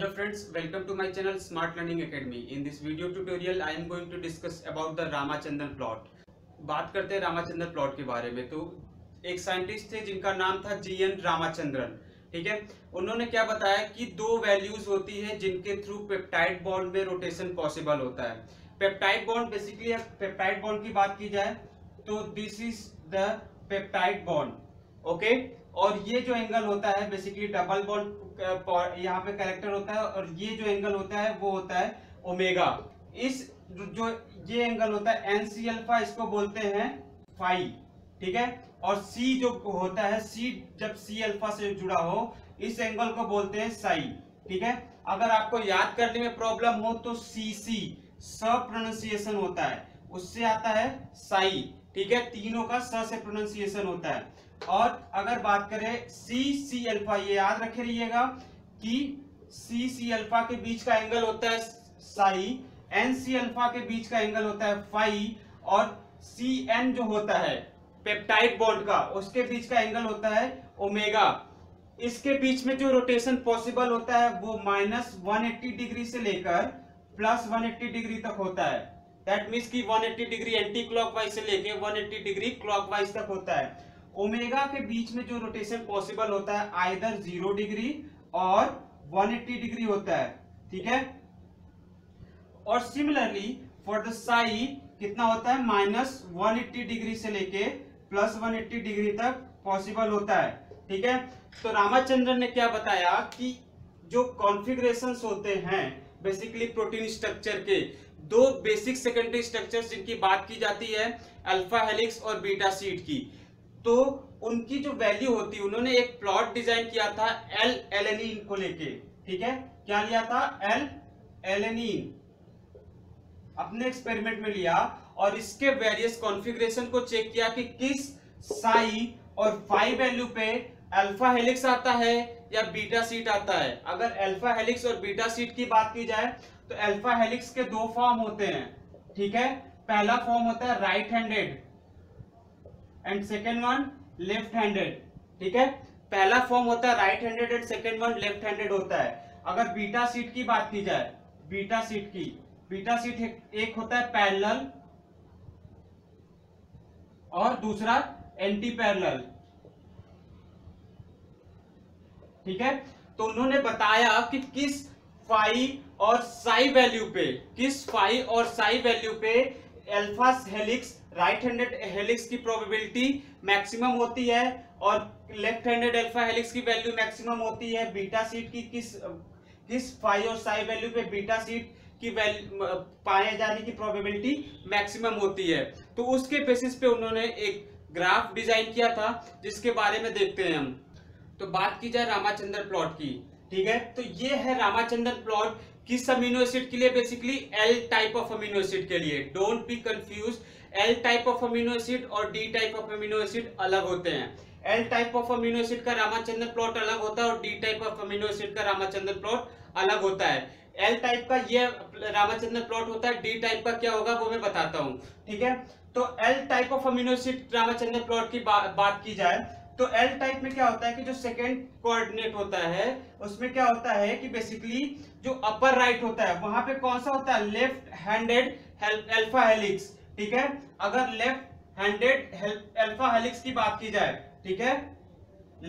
Hello friends, welcome to my channel Smart Learning Academy. In this video tutorial, I am going to discuss about the Ramachandran plot. बात करते हैं Ramachandran plot के बारे में. तो एक साइंटिस्ट थे जिनका नाम था G. N. रामचंद्रन, ठीक है. उन्होंने क्या बताया कि दो वैल्यूज होती है जिनके थ्रू पेप्टाइड बॉन्ड में रोटेशन पॉसिबल होता है. Peptide bond basically, peptide bond की बात की जाए तो this is the peptide bond, okay. और ये जो एंगल होता है बेसिकली डबल बॉन्ड यहाँ पे करेक्टर होता है, और ये जो एंगल होता है वो होता है ओमेगा. इस जो ये एंगल होता है एनसी अल्फा, इसको बोलते हैं फाई, ठीक है. और सी जो होता है, सी जब सी अल्फा से जुड़ा हो, इस एंगल को बोलते हैं साई, ठीक है. अगर आपको याद करने में प्रॉब्लम हो तो सी सी प्रोनाउंसिएशन होता है, उससे आता है साई, ठीक है. तीनों का स से प्रोनाउंसिएशन होता है. और अगर बात करें सी अल्फा, ये याद रखिएगा कि सी अल्फा के बीच का एंगल होता है साई, एनसी अल्फा के बीच का एंगल होता है फाई, और CN जो होता है पेप्टाइड बॉन्ड का, उसके बीच का एंगल होता है ओमेगा. इसके बीच में जो रोटेशन पॉसिबल होता है वो -180 डिग्री से लेकर +180 डिग्री तक होता है. दैट मीन्स कि 180 डिग्री एंटी क्लॉकवाइज से लेके 180 डिग्री क्लॉकवाइज तक होता है. ओमेगा के बीच में जो रोटेशन पॉसिबल होता है आइदर 0 डिग्री और 180 डिग्री होता है, ठीक है. और सिमिलरली फॉर द साई कितना होता है, -180 डिग्री से लेके +180 डिग्री तक पॉसिबल होता है, ठीक है. तो रामचंद्रन ने क्या बताया कि जो कॉन्फिगरेशंस होते हैं बेसिकली प्रोटीन स्ट्रक्चर के, दो बेसिक सेकेंडरी स्ट्रक्चर जिनकी बात की जाती है अल्फा हेलिक्स और बीटा शीट की, तो उनकी जो वैल्यू होती है, उन्होंने एक प्लॉट डिजाइन किया था एल एलेनिन को लेके, ठीक है. क्या लिया था, एल एलेनिन अपने एक्सपेरिमेंट में लिया, और इसके वेरियस कॉन्फ़िगरेशन को चेक किया कि किस साई और फाई वैल्यू पे अल्फा हेलिक्स आता है या बीटा शीट आता है. अगर अल्फा हेलिक्स और बीटा शीट की बात की जाए तो अल्फा हेलिक्स के दो फॉर्म होते हैं, ठीक है. पहला फॉर्म होता है right handed and second one left handed, ठीक है. पहला फॉर्म होता है right handed and second one left handed होता है. अगर बीटा शीट की बात की जाए, बीटा शीट एक होता है पैरेलल और दूसरा एंटी पैरेलल, ठीक है. तो उन्होंने बताया कि किस फाई और साई वैल्यू पे alpha helix right handed helix की प्रोबेबिलिटी मैक्सिमम होती है, और लेफ्ट हैंडेड अल्फा हेलिक्स की वैल्यू मैक्सिमम होती है. बीटा शीट की किस फाई और साई वैल्यू पे बीटा शीट की वैल्यू पाए जाने की प्रोबेबिलिटी मैक्सिमम होती है. तो उसके बेसिस पे उन्होंने एक ग्राफ डिजाइन किया था जिसके बारे में देखते हैं हम. तो बात की जाए रामचंद्रन प्लॉट की, ठीक है. तो ये है रामचंद्रन प्लॉट किस अमीनो एसिड के लिए, basically L type of amino acid के लिए. Don't be confuse, L type of amino acid और D type of amino acid अलग होते हैं. L type of amino acid का रामचंद्रन प्लॉट अलग होता है और D type of amino acid का रामचंद्रन प्लॉट अलग होता है. एल टाइप का ये रामचंद्रन प्लॉट होता है, डी टाइप का क्या होगा वो मैं बताता हूं, ठीक है. तो L type of amino acid Ramachandran plot की बात की जाए तो एल टाइप में क्या होता है कि जो सेकेंड कोऑर्डिनेट होता है उसमें क्या होता है कि बेसिकली जो अपर राइट होता है वहां पे कौन सा होता है, लेफ्ट हैंडेड अल्फा हेलिक्स, ठीक है. अगर लेफ्ट हैंडेड अल्फा हेलिक्स की बात की जाए, ठीक है,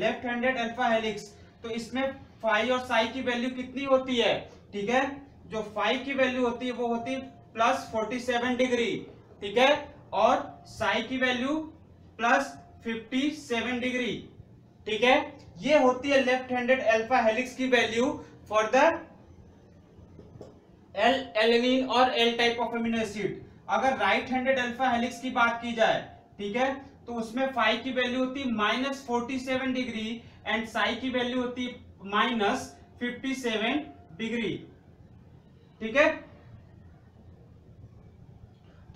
लेफ्ट हैंडेड अल्फा हेलिक्स, तो इसमें फाई और साई की वैल्यू कितनी होती है, ठीक है. जो फाई की वैल्यू होती है वो होती है +47 डिग्री, ठीक है, और साई की वैल्यू +57 डिग्री, ठीक है. ये होती है लेफ्ट हैंडेड अल्फा हेलिक्स की value for the L alanine और L type of amino acid. अगर राइट हैंडेड अल्फा हेलिक्स की बात की जाए, ठीक है, तो उसमें फाई की वैल्यू होती है -47 डिग्री एंड साई की वैल्यू होती है -57 डिग्री, ठीक है.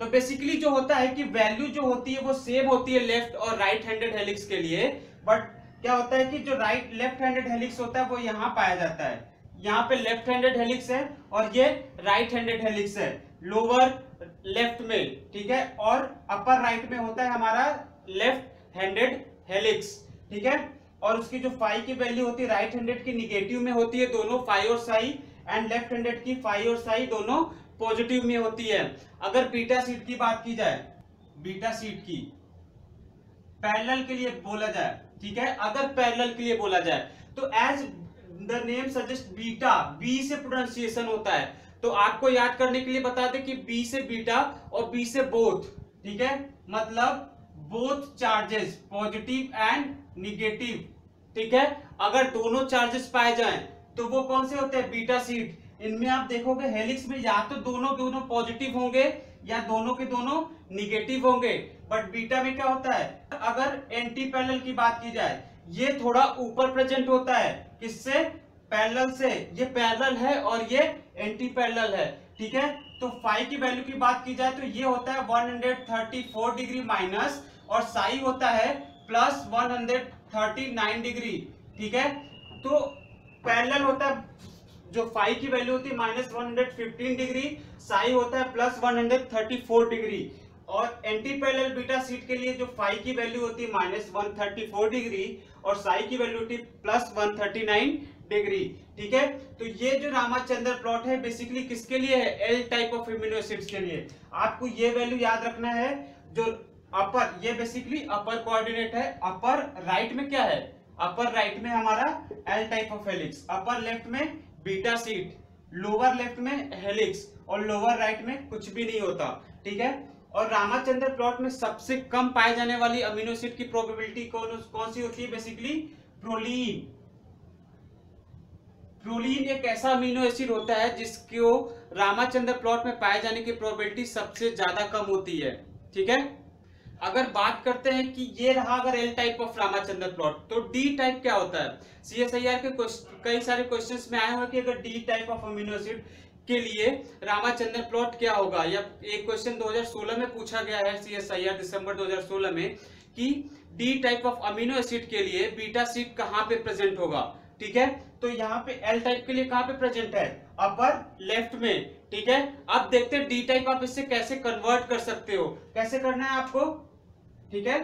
तो बेसिकली जो होता है कि वैल्यू जो होती है वो सेम होती है लेफ्ट और राइट हैंडेड हेलिक्स के लिए, बट क्या होता है कि जो लेफ्ट हैंडेड हेलिक्स होता है वो यहाँ पाया जाता है. यहाँ पे लेफ्ट हैंडेड हेलिक्स है और ये राइट हैंडेड हेलिक्स है लोअर लेफ्ट में, ठीक है, और अपर राइट में होता है हमारा लेफ्ट हैंडेड हेलिक्स, ठीक है. और उसकी जो फाई की वैल्यू होती है राइट हैंडेड की निगेटिव में होती है दोनों फाई और साई, एंड लेफ्ट हैंडेड की फाई और साई दोनों पॉजिटिव में होती है। अगर बीटा शीट की बात की जाए, बीटा शीट की पैरेलल के लिए बोला जाए, ठीक है, अगर पैरेलल के लिए बोला जाए तो as the name suggest beta, B से प्रोनाउंसिएशन होता है, तो आपको याद करने के लिए बता दें कि बी से बीटा और बी से बोथ, ठीक है, मतलब both charges positive and negative, ठीक है। अगर दोनों चार्जेस पाए जाएं तो वो कौन से होते हैं, बीटा शीट। इनमें आप देखोगे हेलिक्स में या तो दोनों पॉजिटिव होंगे या दोनों के दोनों निगेटिव होंगे, बट बीटा में क्या होता है। अगर एंटी पैरेलल की बात की जाए, ये थोड़ा ऊपर प्रेजेंट होता है, किससे, पैरेलल से। ये पैरेलल है और ये एंटी पैरेलल है, ठीक है। तो फाई की वैल्यू की बात की जाए तो ये होता है 134 डिग्री माइनस, और साई होता है प्लस 139 डिग्री, ठीक है। तो पैरेलल होता है जो फाई की वैल्यू होती है माइनस 115 डिग्री, साई होता है प्लस 134 डिग्री, और एंटी पैरेलल बीटा शीट के लिए जो फाई की वैल्यू होती है माइनस 134 डिग्री और साई की वैल्यू होती है प्लस 139 डिग्री, ठीक है। तो ये जो रामचंद्रन प्लॉट है बेसिकली किसके लिए है, L type of amino acids के लिए। आपको ये वैल्यू याद रखना है, जो अपर, ये बेसिकली अपर कोऑर्डिनेट है, अपर राइट में क्या है, अपर राइट में हमारा L type of helix, upper left में बीटा शीट, लोअर लेफ्ट में हेलिक्स, और लोअर राइट में कुछ भी नहीं होता, ठीक है। और रामचंद्रन प्लॉट में सबसे कम पाए जाने वाली अमीनो एसिड की प्रोबेबिलिटी कौन सी होती है, बेसिकली प्रोलीन। प्रोलीन एक ऐसा अमीनो एसिड होता है जिसको रामचंद्रन प्लॉट में पाए जाने की प्रोबेबिलिटी सबसे ज्यादा कम होती है, ठीक है। अगर बात करते हैं कि ये रहा अगर L type of Ramachandran plot, तो डी टाइप क्या होता है। सीएसआईआर के कई सारे क्वेश्चंस में आए हुए कि अगर D type of amino acid के लिए रामचंद्रन प्लॉट क्या होगा, या एक क्वेश्चन 2016 में पूछा गया है सीएसआईआर दिसंबर 2016 में कि D type of amino acid के लिए बीटा शीट कहाँ पे प्रेजेंट होगा, ठीक है। तो यहाँ पे एल टाइप के लिए कहाँ पे प्रेजेंट है, अपर लेफ्ट में, ठीक है। अब देखते हैं डी टाइप आप इससे कैसे कन्वर्ट कर सकते हो, कैसे करना है आपको, ठीक है।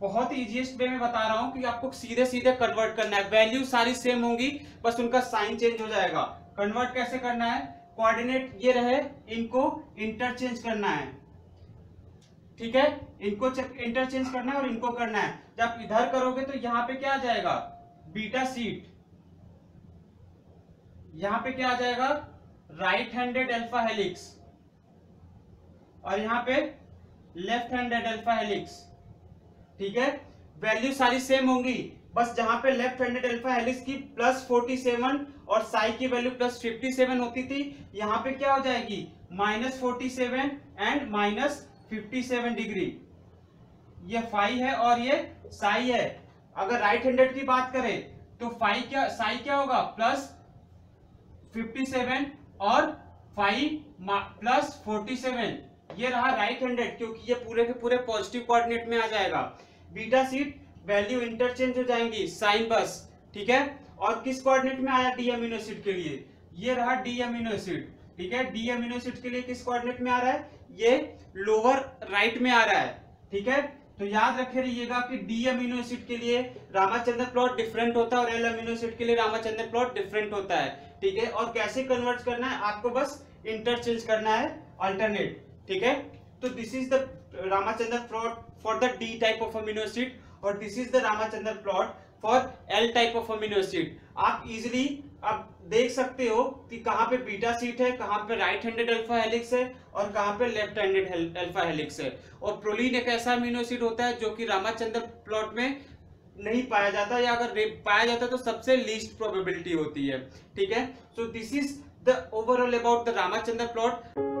बहुत इजीएस्ट वे में बता रहा हूं कि आपको सीधे सीधे कन्वर्ट करना है, वैल्यू सारी सेम होंगी, बस उनका साइन चेंज हो जाएगा। कन्वर्ट कैसे करना है, कोऑर्डिनेट ये रहे, इनको इंटरचेंज करना है, ठीक है, इनको इंटरचेंज करना है और इनको करना है। जब आप इधर करोगे तो यहाँ पे क्या आ जाएगा, बीटा शीट, यहाँ पे क्या आ जाएगा, राइट हैंडेड अल्फा हेलिक्स, और यहाँ पे लेफ्ट हैंडेड अल्फा हेलिक्स, ठीक है। वैल्यू सारी सेम होंगी, बस जहां पे लेफ्ट हैंडेड अल्फा हेलिक्स की प्लस 47 और साई की वैल्यू प्लस 57 होती थी, यहाँ पे क्या हो जाएगी, माइनस 47 एंड माइनस 57 डिग्री। ये फाई है और ये साई है। अगर राइट हैंडेड की बात करें तो साई क्या होगा, प्लस 57 और फाई प्लस 47, ये रहा राइट हैंडेड, क्योंकि ये पूरे के पूरे पॉजिटिव कोऑर्डिनेट में आ जाएगा। बीटा शीट वैल्यू इंटरचेंज हो जाएंगी, साइन बस, ठीक है। और किस कोऑर्डिनेट में आया, डी अमीनो एसिड के लिए, ये रहा डी अमीनो एसिड, ठीक है। डी अमीनो एसिड के लिए किस कोऑर्डिनेट में आ रहा है, ये लोअर राइट में आ रहा है, ठीक है। तो याद रखे रहिएगा कि डी अमीनो एसिड के लिए रामचंद्रन प्लॉट डिफरेंट होता है और एल अमीनो एसिड के लिए रामचंद्रन प्लॉट डिफरेंट होता है, ठीक है। और कैसे कन्वर्ट करना है, आपको बस इंटरचेंज करना है, अल्टरनेट, ठीक है। तो this is the Ramachandran plot for the D type of amino acid, और this is the Ramachandran plot for L type of amino acid. आप इजिली आप देख सकते हो कि कहाँ पे बीटा शीट है, कहाँ पे राइट हैंडेड अल्फा हेलिक्स है और कहाँ पे लेफ्ट हैंडेड अल्फा हेलिक्स है। और प्रोलीन एक ऐसा अमीनो एसिड होता है जो कि रामचंद्रन प्लॉट में नहीं पाया जाता, या अगर पाया जाता तो सबसे लीस्ट प्रोबेबिलिटी होती है, ठीक है। So this is the overall about the Ramachandran plot.